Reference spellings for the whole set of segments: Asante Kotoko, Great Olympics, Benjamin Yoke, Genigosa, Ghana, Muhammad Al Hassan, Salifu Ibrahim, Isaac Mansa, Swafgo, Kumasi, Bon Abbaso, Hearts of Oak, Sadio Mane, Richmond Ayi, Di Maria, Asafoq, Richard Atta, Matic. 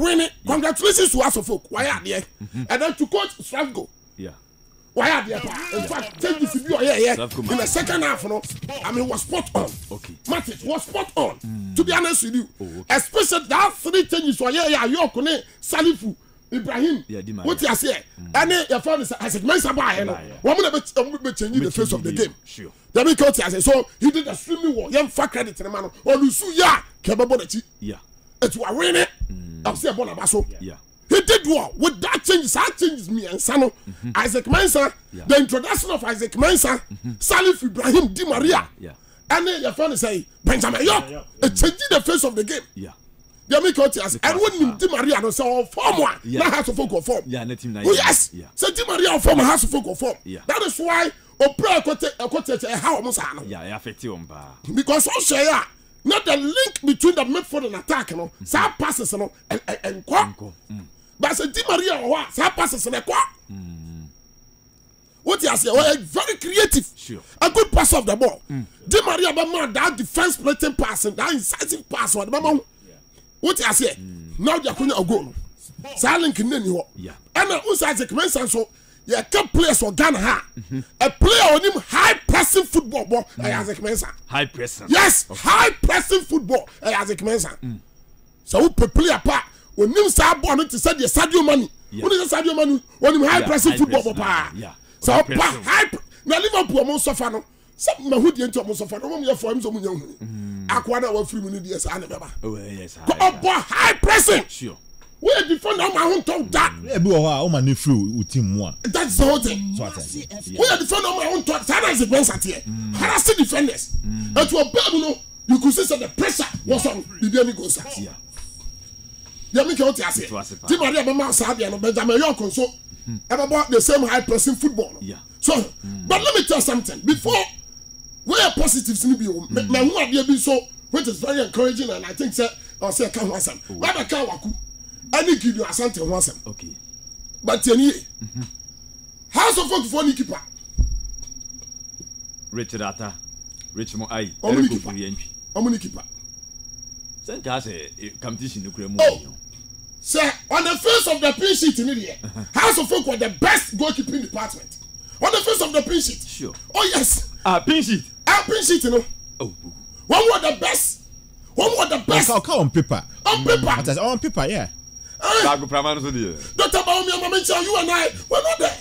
win it. Congratulations to Asafoq. Why are they? And then to coach Swafgo. Yeah. Why are they? In fact, take this video here. Yeah. In the second half, no, I mean, was spot on. Okay. Matic was spot on. To be honest with you, especially that three changes were here. Yoke, Salifu Ibrahim. Yeah, what you say? And then your father Isaac Mansa buy. We're gonna change the face of the game. Sure. They make out as so he did extremely well. You have far credit to the man. Oh, Lusu, yeah, Kebabonachi. Yeah. It was winning. I'm saying Bon Abbaso. Yeah. He did well with that change. That changes me and Sano. Isaac Mansa, the introduction of Isaac Mansa, Salif Ibrahim Di Maria. Yeah. And then your father say Benjamin Yoke. It changed the face of the game. Yeah. They make out as and when Di Maria don't say oh form one, that has to focus form. Yeah, let him. Oh yes. Yeah. So Di Maria form has to focus form. Yeah. That is why. Because also, not the link between the midfield and attack, you know, some passes, you know, and qua. But say Di Maria, what? Some passes and qua. What you say? Well, very creative. Sure. A good pass of the ball. Di Maria, man, that defense plating pass, that incisive pass, what, man? What you say? Now they are going to go. Silent in you. Yeah. And also Isaac Mansa so. Yeah, can't play for Ghana. A player on him high pressing football. Ball, Isaac Mansa. High pressing. Yes, okay. High pressing football. Isaac Mansa. So who play a part when him start born to say the Sadio Mane. When is the Sadio Mane? On him high pressing football. Press, pa. Yeah. So high. Now Liverpool must suffer no. Some who didn't must suffer. No one for him so many. Aquana were free minutes. Yes, I never. Oh yes. High pressing. Sure. We defend my own talk that. That's the whole thing. We are defend my own talk. That is the best at here. Harassing defenders. And to a Babylon, you could see that the pressure was on the Genigosa. They make out as it was. Di Maria Sadia and Benjamin Yoke so about the same high pressing football. Yeah. So, but let me tell you something. Before we are positives in the BO, so which is very encouraging, and I think that I'll say, come on, son. Rather, Kawaku. I think you do Asante Kotoko. Okay. But Tenier, how's the fuck for Nikipa? Richard Atta, Richmond Ayi. How many Nikipa? How many Nikipa? Send us a competition to create more. Oh, sir, on the face of the pin sheet in India, how's the fuck was the best goalkeeping department? On the face of the pin sheet. Sure. Oh yes. Pin sheet. Pin sheet, you know. Oh. One was the best. One was the best. On paper. On paper. On paper, yeah. Doctor Baumia, Mamma, you and I were not there.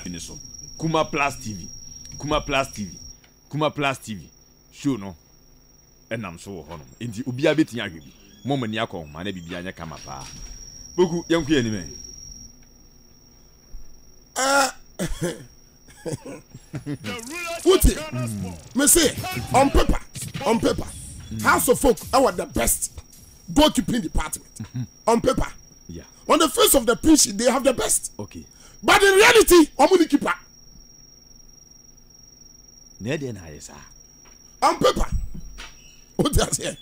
Finish up. Kuma Plus TV. Kuma Plus TV. Kuma Plus TV. Sure, no. And I'm so honored. Inti ubi a bit yagi. Moment yako, my baby Bianya Kamapa. Boku, young enemy. Put it. Messy. On paper. On paper. House of Folk, I was the best. Goalkeeping department on paper, yeah. On the face of the pitch, they have the best. Okay, but in reality, I'm only keeper. On paper, what does it?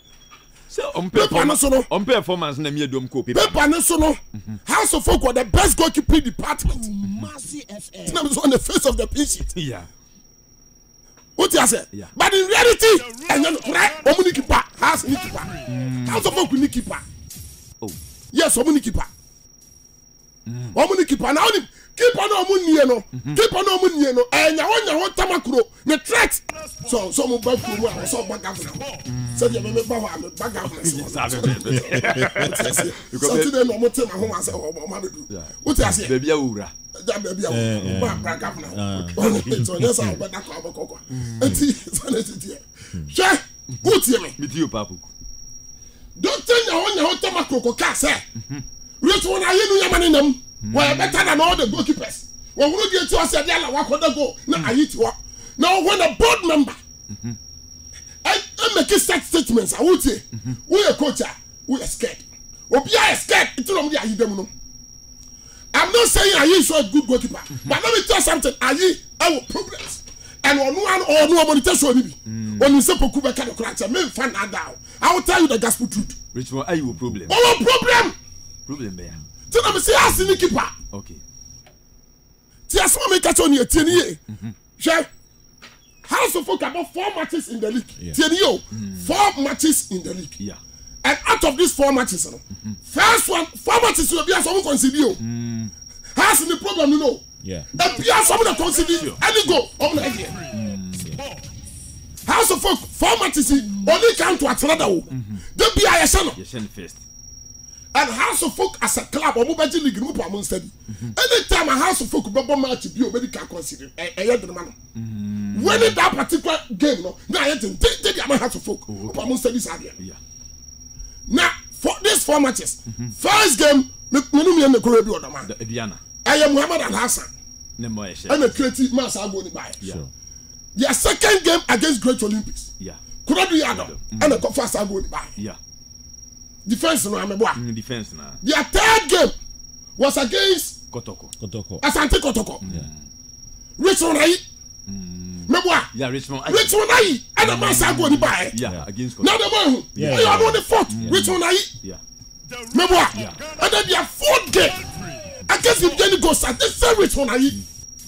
So on paper, on performance, na me dom ko paper. Paper national. House of Oak were the best goalkeeping department. Massive on the face of the pitch. Yeah. What you say? Yeah. But in reality, and then right, Omunikipa has Nikipa. How's the fuck with Nikipa? Oh, yes, Omunikipa. Omunikipa now keep on Omuniano, keep on Omuniano, and I want Tamakuro, the threat. So, some of us saw back after. So, you remember I'm back after. So, today, no more time. I want to say, oh, my baby. What you say? Baby Aura. That baby Aura. Governor. So, yes, I'm back after. And it's on it. Sure, good to me. With you, Papu. Don't tell you on your Tamakuro, Cassa. Which one are you doing them? Well, better than all the goalkeepers. Well, we get to us at the other one go. Now I eat what? Now, when a board member, I make such statements, I would say, we are coach, we are scared. We are scared. It's not I them. I'm not saying I is a good goalkeeper, but let me tell you something. I will progress. And on one or no monetization, when you say Pokuba can crack, I may find out now. I will tell you the gospel truth. Which one are you a problem? Oh, problem. Problem there. So I'm saying, I see Nikipa. Okay. Just want me catch on your 10 year. Sure. House of Folk about 4 matches in the league. 10 year. 4 matches in the league. Yeah. And out of these four matches, first one, four matches will be as someone consider. Has the problem, you know. Yeah. And be as someone consider you. And you go on the idea. House of Folk, four matches only come to Atlanta. They be a Yashan first. And House of Folk as a club or mobile league group are most steady. Anytime a House of Folk will match you, you can consider a young man. When in that particular game, no, now I think they are my House of Folk. Yeah. Now, for these four matches, first game, I am Muhammad Al Hassan. And the creative mass are going to buy. Their second game against Great Olympics. Yeah. Kuradu Adam and the Kofas are going to buy. Yeah. Defense now, I'm a defense now. Their third game was against Kotoko. Asante Kotoko. Yeah. Richmond Ayi. Yeah, Richmond Ayi. And the mass are going to buy. Yeah. Against Kotoko. Now the man who you are on the fourth. Richmond Ayi. Yeah. And then their fourth game against Genigosa. They say Richmond Ayi.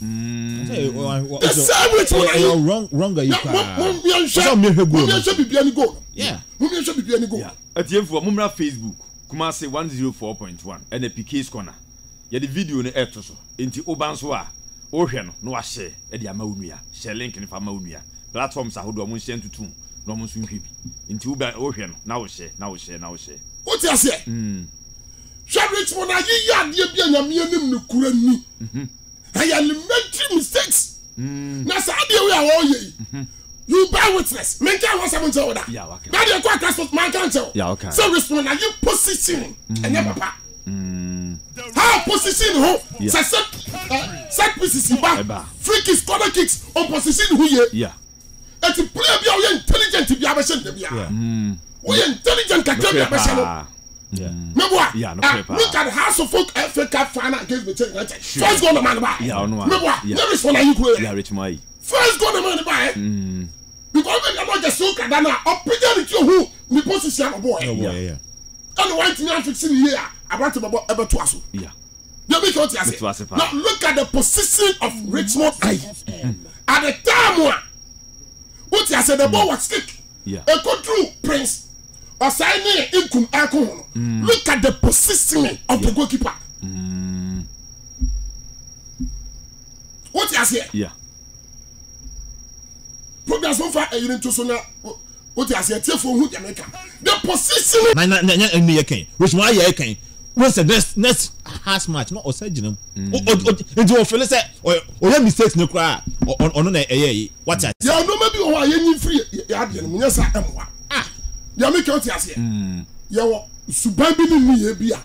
The same Richmond Ayi. Wrong, you can't. Yeah. At the end for Mumra Facebook, Kumasi 104.1 and the PK's corner. You the video in the air to so. Into Obansoa, Ocean, no share, and the Amaunia, share link in Famaunia. Platforms are who do send to two, no more swim into Uber Ocean, now share. What you say? Shall Richmond Ayi, you be an amunim no current me. I elementary mistakes. That's how they are all ye. You bear witness. Men can't want someone to order. Yeah, okay. Now they go across with man can't tell. Yeah, okay. So Richmond Ayi position and never pa. How position who? Set pieces in back. Free kicks, corner kicks. On position who ye? Yeah. And to play be our intelligent to be abashen to be. We intelligent can be abashen. Yeah. Yeah, no paper. Look at House of Folk FA Cup final against the Chelsea United. First goal the man buy. Yeah, no. Never Richmond Ayi go. Yeah, Richmond Ayi. First goal the man buy. Because when I'm not just so kadana, I'm pretending to who we position a boy. Yeah. And the white man fixing here about to us. Yeah. You make what you say. Now look at the position of Richmond Ayi. At the time what you said the ball was kick. Yeah. A control Prince. Look at the positioning of the goalkeeper. What you say? Yeah. Progress so far, you need to so now. What you say? Tell for who you make. The positioning. Which one you can? What's the next harsh match? Not Osaginum. Into a fellow set or let mistakes no cry on a what's that? Yeah, no, maybe why you need free. Yes, I am one. Yami kyo ti ase. Yewo suban bi ni ye bia.